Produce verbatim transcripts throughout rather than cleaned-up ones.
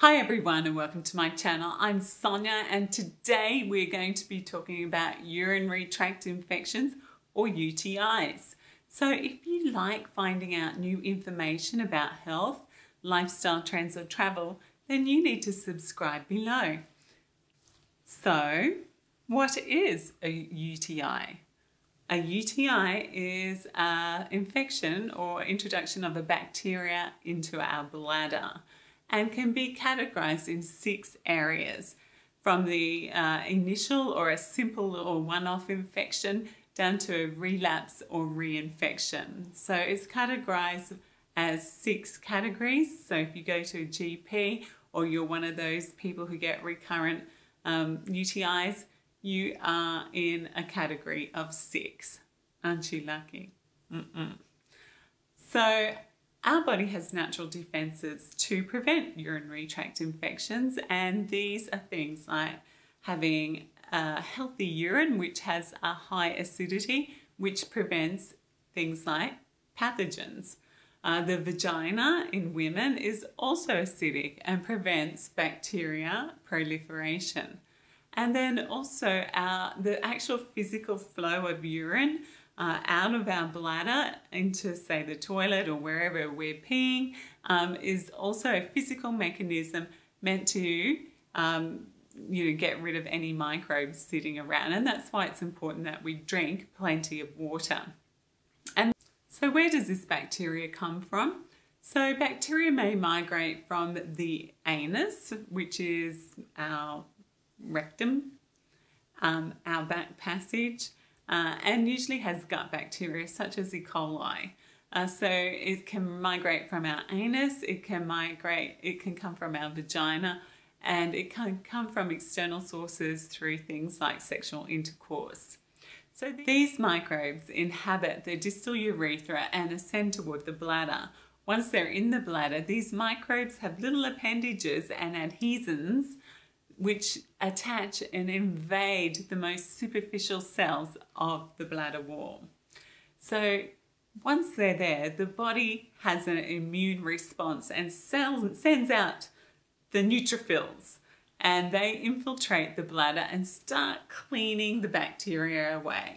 Hi everyone and welcome to my channel. I'm Sonia and today we're going to be talking about urinary tract infections or U T Is. So if you like finding out new information about health, lifestyle trends or travel, then you need to subscribe below. So what is a U T I? A U T I is an infection or introduction of a bacteria into our bladder, and can be categorized in six areas, from the uh, initial or a simple or one-off infection down to a relapse or reinfection. So it's categorized as six categories. So if you go to a G P or you're one of those people who get recurrent um, U T Is, you are in a category of six. Aren't you lucky? Mm-mm. So our body has natural defenses to prevent urinary tract infections, and these are things like having a healthy urine which has a high acidity, which prevents things like pathogens. Uh, the vagina in women is also acidic and prevents bacteria proliferation. And then also our, the actual physical flow of urine Uh, out of our bladder into, say, the toilet or wherever we're peeing um, is also a physical mechanism meant to um, you know, get rid of any microbes sitting around, and that's why it's important that we drink plenty of water. And so where does this bacteria come from? So bacteria may migrate from the anus, which is our rectum, um, our back passage, Uh, and usually has gut bacteria such as E. coli. Uh, so it can migrate from our anus, it can migrate, it can come from our vagina, and it can come from external sources through things like sexual intercourse. So these microbes inhabit the distal urethra and ascend toward the bladder. Once they're in the bladder, these microbes have little appendages and adhesins which attach and invade the most superficial cells of the bladder wall. So once they're there, the body has an immune response and cells sends out the neutrophils, and they infiltrate the bladder and start cleaning the bacteria away.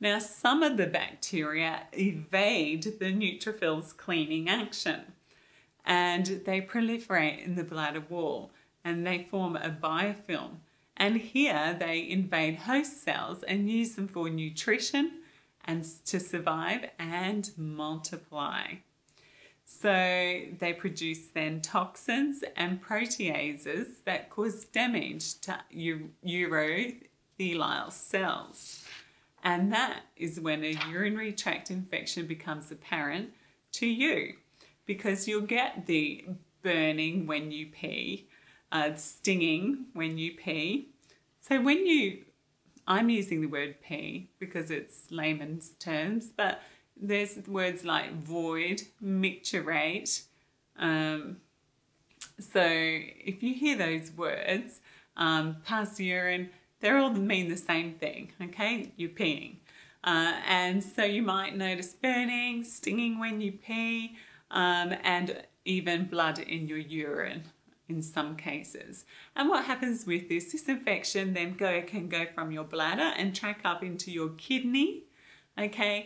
Now, some of the bacteria evade the neutrophils' cleaning action, and they proliferate in the bladder wall, and they form a biofilm. And here they invade host cells and use them for nutrition and to survive and multiply. So they produce then toxins and proteases that cause damage to urothelial cells. And that is when a urinary tract infection becomes apparent to you, because you'll get the burning when you pee, Uh, stinging when you pee. So when you, I'm using the word pee because it's layman's terms, but there's words like void, micturate. Um, so if you hear those words, um, pus, urine, they all mean the same thing, okay? You're peeing. Uh, and so you might notice burning, stinging when you pee, um, and even blood in your urine in some cases. And what happens with this, this infection then go, can go from your bladder and track up into your kidney, okay?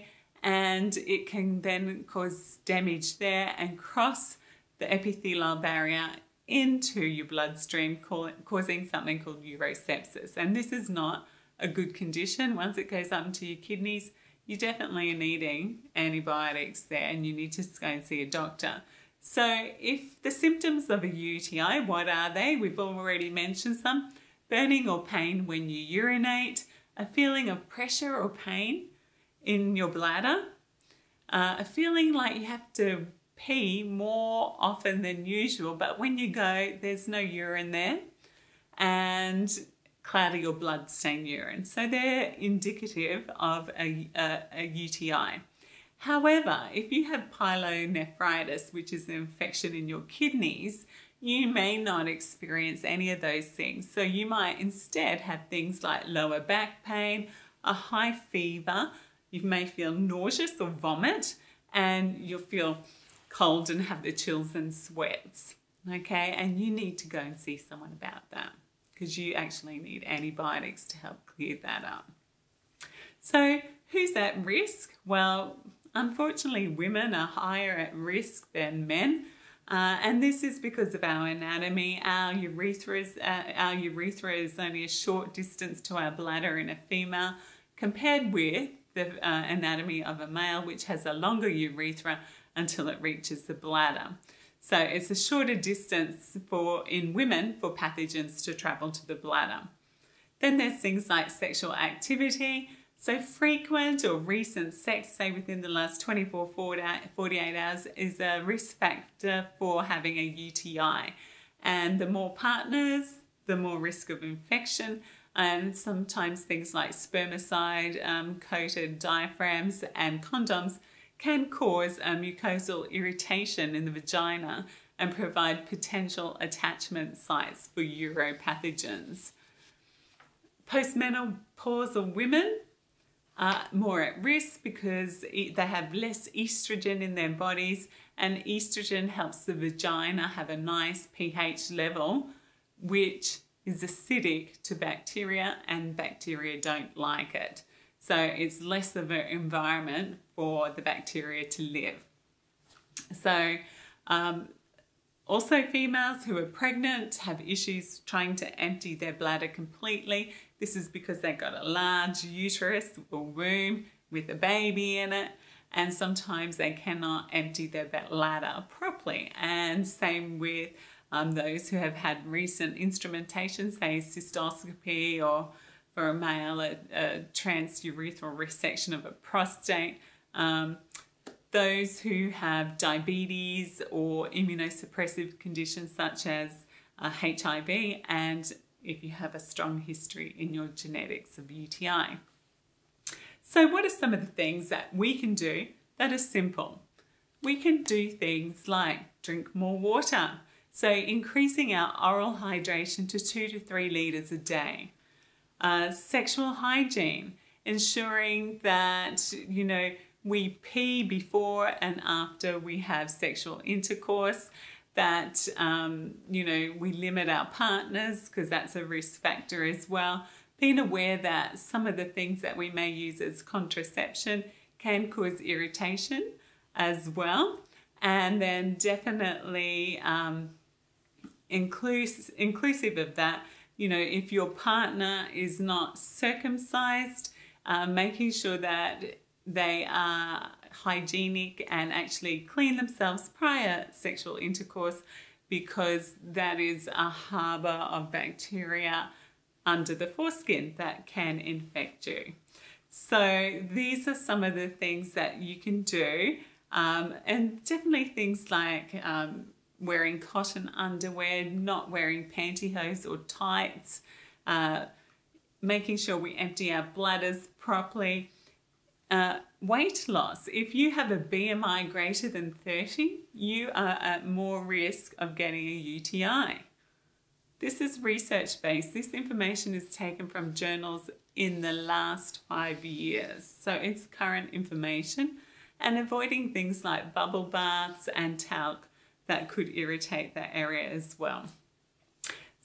And it can then cause damage there and cross the epithelial barrier into your bloodstream, causing something called urosepsis. And this is not a good condition. Once it goes up into your kidneys, you definitely are needing antibiotics there, and you need to go and see a doctor. So if the symptoms of a U T I, what are they? We've already mentioned some. Burning or pain when you urinate, a feeling of pressure or pain in your bladder, uh, a feeling like you have to pee more often than usual, but when you go, there's no urine there, and cloudy or blood-stained urine. So they're indicative of a, a, a U T I. However, if you have pyelonephritis, which is an infection in your kidneys, you may not experience any of those things. So you might instead have things like lower back pain, a high fever, you may feel nauseous or vomit, and you'll feel cold and have the chills and sweats. okay? And you need to go and see someone about that because you actually need antibiotics to help clear that up. So who's at risk? Well, unfortunately, women are higher at risk than men. Uh, and this is because of our anatomy. Our urethra, is, uh, our urethra is only a short distance to our bladder in a female compared with the uh, anatomy of a male, which has a longer urethra until it reaches the bladder. So it's a shorter distance for in women for pathogens to travel to the bladder. Then there's things like sexual activity. So frequent or recent sex, say within the last twenty-four to forty-eight hours, is a risk factor for having a U T I. And the more partners, the more risk of infection. And sometimes things like spermicide, um, coated diaphragms and condoms can cause a mucosal irritation in the vagina and provide potential attachment sites for uropathogens. Postmenopausal women are more at risk because they have less estrogen in their bodies, and estrogen helps the vagina have a nice pH level, which is acidic to bacteria, and bacteria don't like it. So it's less of an environment for the bacteria to live. So um, also females who are pregnant have issues trying to empty their bladder completely. This is because they've got a large uterus or womb with a baby in it, and sometimes they cannot empty their bladder properly. And same with um, those who have had recent instrumentation, say cystoscopy, or for a male, a, a transurethral resection of a prostate. Um, those who have diabetes or immunosuppressive conditions such as uh, H I V, and if you have a strong history in your genetics of U T I. So what are some of the things that we can do that are simple? We can do things like drink more water. So increasing our oral hydration to two to three litres a day. Uh, sexual hygiene, ensuring that, you know, we pee before and after we have sexual intercourse. That, um, you know, we limit our partners because that's a risk factor as well. Being aware that some of the things that we may use as contraception can cause irritation as well. And then definitely um, inclus- inclusive of that, you know, if your partner is not circumcised, uh, making sure that they are hygienic and actually clean themselves prior sexual intercourse, because that is a harbour of bacteria under the foreskin that can infect you. So these are some of the things that you can do, um, and definitely things like um, wearing cotton underwear, not wearing pantyhose or tights, uh, making sure we empty our bladders properly. Uh, weight loss. If you have a B M I greater than thirty, you are at more risk of getting a U T I. This is research-based. This information is taken from journals in the last five years. So it's current information, and avoiding things like bubble baths and talc that could irritate that area as well.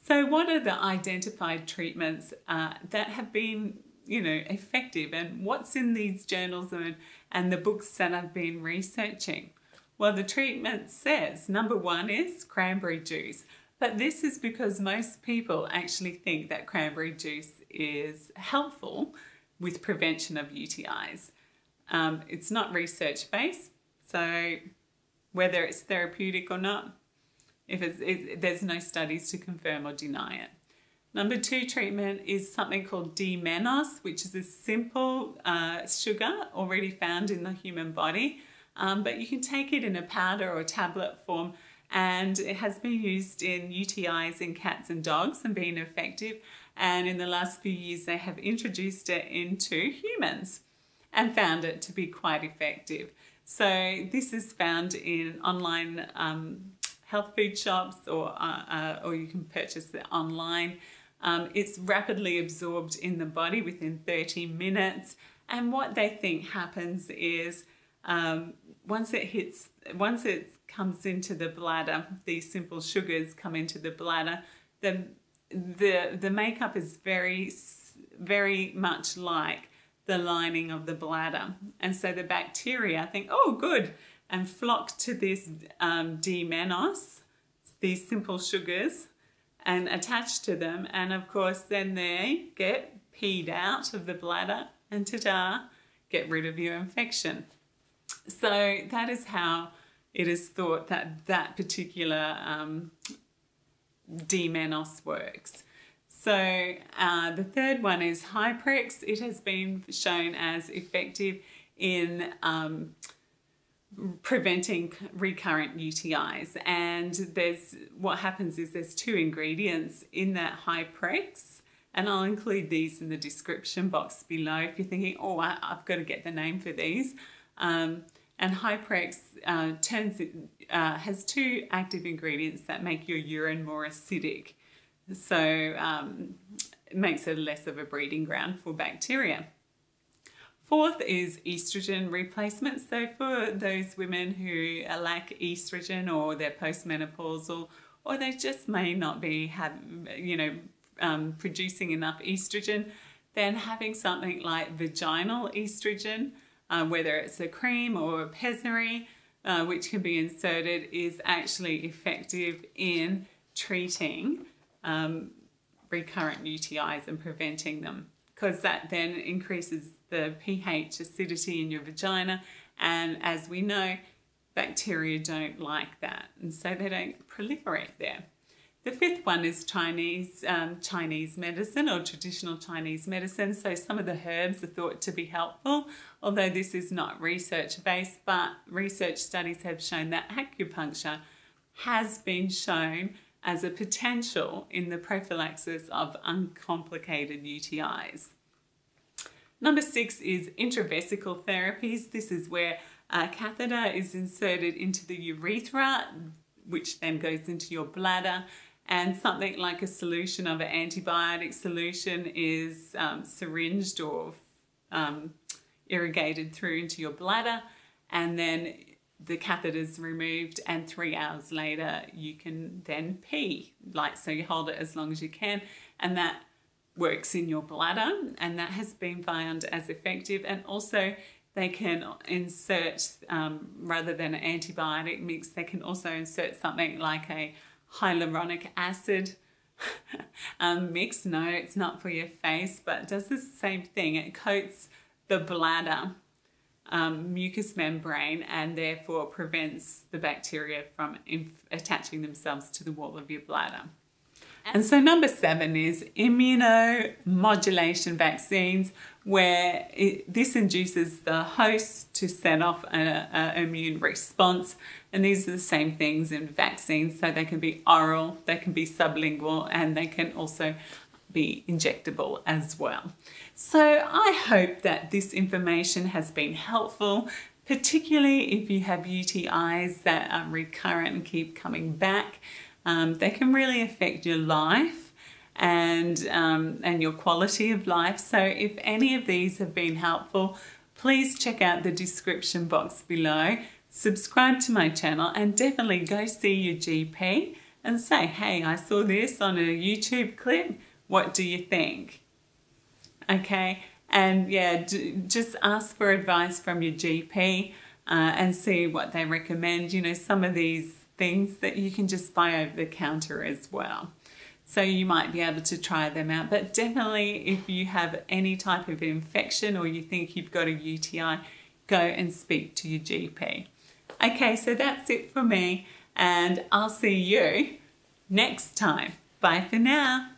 So what are the identified treatments uh, that have been you know, effective, and what's in these journals and, and the books that I've been researching? Well, the treatment says number one is cranberry juice, but this is because most people actually think that cranberry juice is helpful with prevention of U T Is. Um, it's not research-based, so whether it's therapeutic or not, if it's, it, there's no studies to confirm or deny it. Number two treatment is something called D-mannose, which is a simple uh, sugar already found in the human body, um, but you can take it in a powder or tablet form, and it has been used in U T Is in cats and dogs and been effective, and in the last few years they have introduced it into humans and found it to be quite effective. So this is found in online um, health food shops, or, uh, uh, or you can purchase it online. Um, it's rapidly absorbed in the body within thirty minutes. And what they think happens is um, once it hits, once it comes into the bladder, these simple sugars come into the bladder, the, the, the makeup is very, very much like the lining of the bladder. And so the bacteria think, oh, good, and flock to this um, D-mannose, these simple sugars, and attach to them. And of course, then they get peed out of the bladder and ta-da, get rid of your infection. So that is how it is thought that that particular um, D-mannose works. So uh, the third one is Hyprex. It has been shown as effective in um, preventing recurrent U T Is. And there's what happens is there's two ingredients in that Hyprex, and I'll include these in the description box below if you're thinking, oh, I, I've got to get the name for these. Um, and Hyprex uh, turns it, uh, has two active ingredients that make your urine more acidic, so um, it makes it less of a breeding ground for bacteria. Fourth is estrogen replacement. So for those women who lack estrogen, or they're postmenopausal, or they just may not be have you know um, producing enough estrogen, then having something like vaginal estrogen, uh, whether it's a cream or a pessary, uh, which can be inserted, is actually effective in treating um, recurrent U T Is and preventing them, because that then increases the pH acidity in your vagina, and as we know, bacteria don't like that, and so they don't proliferate there. The fifth one is Chinese um, Chinese medicine, or traditional Chinese medicine. So some of the herbs are thought to be helpful, although this is not research based, but research studies have shown that acupuncture has been shown as a potential in the prophylaxis of uncomplicated U T Is. Number six is intravesical therapies. This is where a catheter is inserted into the urethra, which then goes into your bladder, and something like a solution of an antibiotic solution is um, syringed or um, irrigated through into your bladder, and then the catheter is removed, and three hours later you can then pee. Like, so you hold it as long as you can, and that works in your bladder, and that has been found as effective. And also they can insert, um, rather than an antibiotic mix, they can also insert something like a hyaluronic acid um, mix. No, it's not for your face, but it does the same thing. It coats the bladder um, mucous membrane, and therefore prevents the bacteria from inf- attaching themselves to the wall of your bladder. And so number seven is immunomodulation vaccines, where it, this induces the host to set off an immune response. And these are the same things in vaccines. So they can be oral, they can be sublingual, and they can also be injectable as well. So I hope that this information has been helpful, particularly if you have U T Is that are recurrent and keep coming back. Um, they can really affect your life and, um, and your quality of life. So if any of these have been helpful, please check out the description box below, subscribe to my channel, and definitely go see your G P and say, hey, I saw this on a YouTube clip, what do you think? Okay, and yeah, d just ask for advice from your G P uh, and see what they recommend. You know, some of these things that you can just buy over the counter as well. So you might be able to try them out, but definitely if you have any type of infection or you think you've got a U T I, go and speak to your G P. Okay, so that's it for me, and I'll see you next time. Bye for now.